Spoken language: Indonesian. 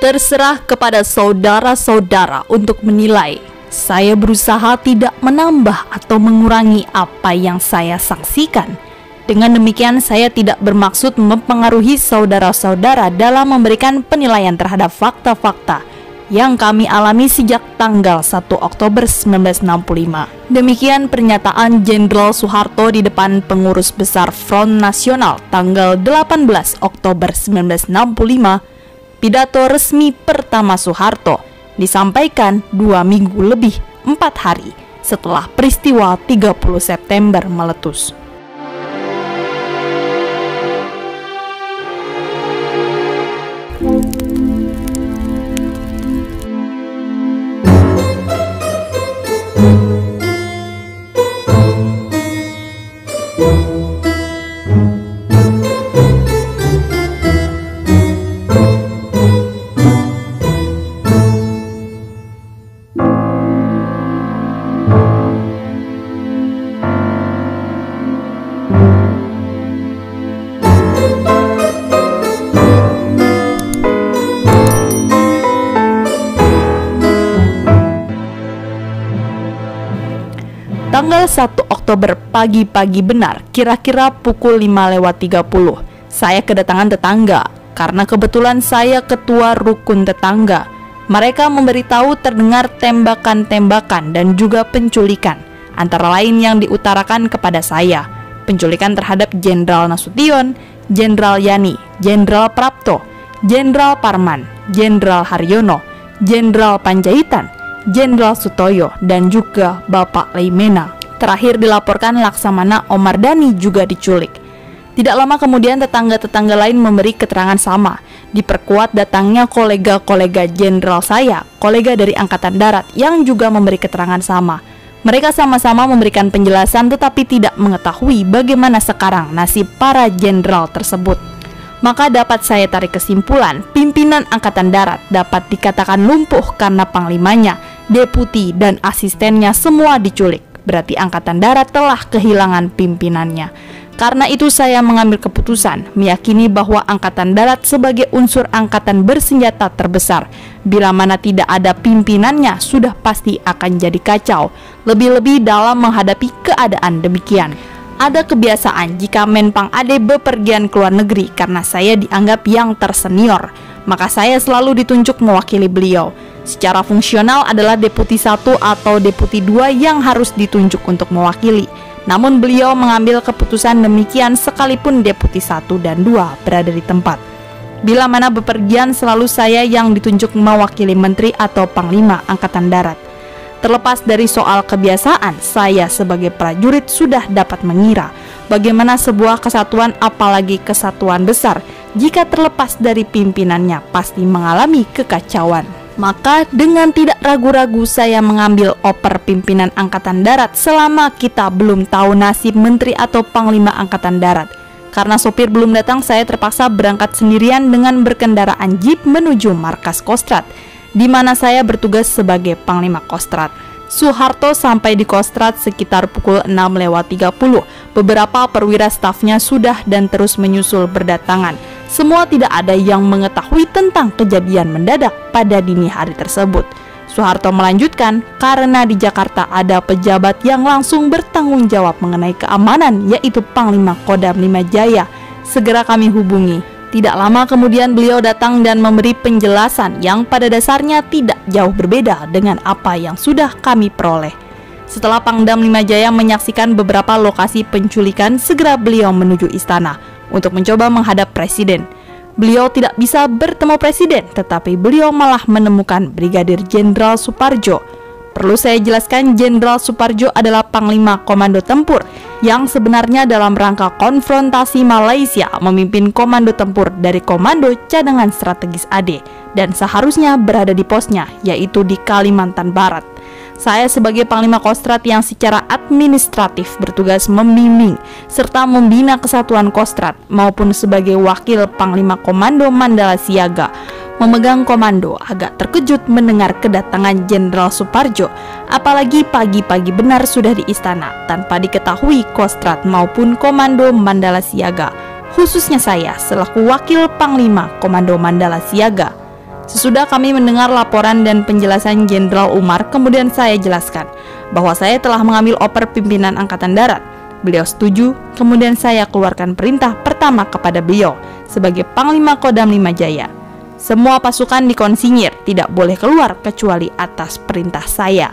Terserah kepada saudara-saudara untuk menilai. Saya berusaha tidak menambah atau mengurangi apa yang saya saksikan. Dengan demikian, saya tidak bermaksud mempengaruhi saudara-saudara dalam memberikan penilaian terhadap fakta-fakta yang kami alami sejak tanggal 1 Oktober 1965. Demikian pernyataan Jenderal Soeharto di depan Pengurus Besar Front Nasional tanggal 18 Oktober 1965, pidato resmi pertama Soeharto, disampaikan 2 minggu lebih 4 hari setelah peristiwa 30 September meletus. Tanggal 1 Oktober pagi-pagi benar, kira-kira pukul 5:30, saya kedatangan tetangga. Karena kebetulan saya ketua rukun tetangga, mereka memberitahu terdengar tembakan-tembakan dan juga penculikan, antara lain yang diutarakan kepada saya. Penculikan terhadap Jenderal Nasution, Jenderal Yani, Jenderal Prapto, Jenderal Parman, Jenderal Haryono, Jenderal Panjaitan, Jenderal Sutoyo, dan juga Bapak Leimena. Terakhir dilaporkan Laksamana Omar Dhani juga diculik. Tidak lama kemudian tetangga-tetangga lain memberi keterangan sama. Diperkuat datangnya kolega-kolega jenderal saya, kolega dari Angkatan Darat, yang juga memberi keterangan sama. Mereka sama-sama memberikan penjelasan tetapi tidak mengetahui bagaimana sekarang nasib para jenderal tersebut. Maka dapat saya tarik kesimpulan, pimpinan Angkatan Darat dapat dikatakan lumpuh karena panglimanya, deputi, dan asistennya semua diculik. Berarti Angkatan Darat telah kehilangan pimpinannya. Karena itu saya mengambil keputusan, meyakini bahwa Angkatan Darat sebagai unsur angkatan bersenjata terbesar, bila mana tidak ada pimpinannya, sudah pasti akan jadi kacau, lebih-lebih dalam menghadapi keadaan demikian. Ada kebiasaan jika Menpang Ade bepergian ke luar negeri karena saya dianggap yang tersenior, maka saya selalu ditunjuk mewakili beliau. Secara fungsional adalah deputi 1 atau deputi 2 yang harus ditunjuk untuk mewakili. Namun beliau mengambil keputusan demikian sekalipun deputi 1 dan 2 berada di tempat. Bila mana bepergian selalu saya yang ditunjuk mewakili menteri atau panglima Angkatan Darat. Terlepas dari soal kebiasaan, saya sebagai prajurit sudah dapat mengira bagaimana sebuah kesatuan, apalagi kesatuan besar, jika terlepas dari pimpinannya pasti mengalami kekacauan. Maka dengan tidak ragu-ragu saya mengambil oper pimpinan Angkatan Darat selama kita belum tahu nasib menteri atau panglima Angkatan Darat. Karena sopir belum datang, saya terpaksa berangkat sendirian dengan berkendaraan jeep menuju markas Kostrad, di mana saya bertugas sebagai Panglima Kostrad. Soeharto sampai di Kostrad sekitar pukul 6:30. Beberapa perwira stafnya sudah dan terus menyusul berdatangan. Semua tidak ada yang mengetahui tentang kejadian mendadak pada dini hari tersebut. Soeharto melanjutkan, karena di Jakarta ada pejabat yang langsung bertanggung jawab mengenai keamanan, yaitu Panglima Kodam Lima Jaya. Segera kami hubungi. Tidak lama kemudian beliau datang dan memberi penjelasan yang pada dasarnya tidak jauh berbeda dengan apa yang sudah kami peroleh. Setelah Pangdam Lima Jaya menyaksikan beberapa lokasi penculikan, segera beliau menuju istana untuk mencoba menghadap presiden. Beliau tidak bisa bertemu presiden, tetapi beliau malah menemukan Brigadir Jenderal Soepardjo. Perlu saya jelaskan, Jenderal Soepardjo adalah Panglima Komando Tempur yang sebenarnya dalam rangka konfrontasi Malaysia memimpin komando tempur dari Komando Cadangan Strategis AD dan seharusnya berada di posnya, yaitu di Kalimantan Barat. Saya sebagai Panglima Kostrad yang secara administratif bertugas membimbing serta membina kesatuan Kostrad, maupun sebagai wakil Panglima Komando Mandala Siaga memegang komando, agak terkejut mendengar kedatangan Jenderal Soepardjo, apalagi pagi-pagi benar sudah di istana tanpa diketahui Kostrad maupun Komando Mandala Siaga, khususnya saya selaku wakil Panglima Komando Mandala Siaga. Sesudah kami mendengar laporan dan penjelasan Jenderal Umar, kemudian saya jelaskan bahwa saya telah mengambil oper pimpinan Angkatan Darat. Beliau setuju, kemudian saya keluarkan perintah pertama kepada beliau sebagai Panglima Kodam Lima Jaya. Semua pasukan dikonsinyir, tidak boleh keluar kecuali atas perintah saya.